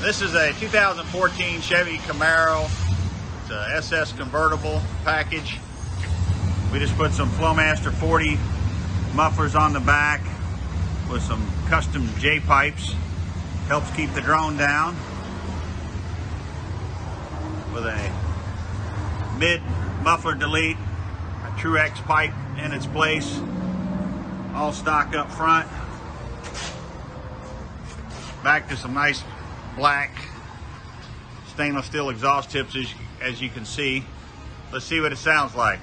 This is a 2014 Chevy Camaro. It's a SS convertible package. We just put some Flowmaster 40 mufflers on the back with some custom J-pipes. Helps keep the drone down. With a mid-muffler delete, a True X pipe in its place. All stock up front. Back to some nice black stainless steel exhaust tips as you can see. Let's see what it sounds like.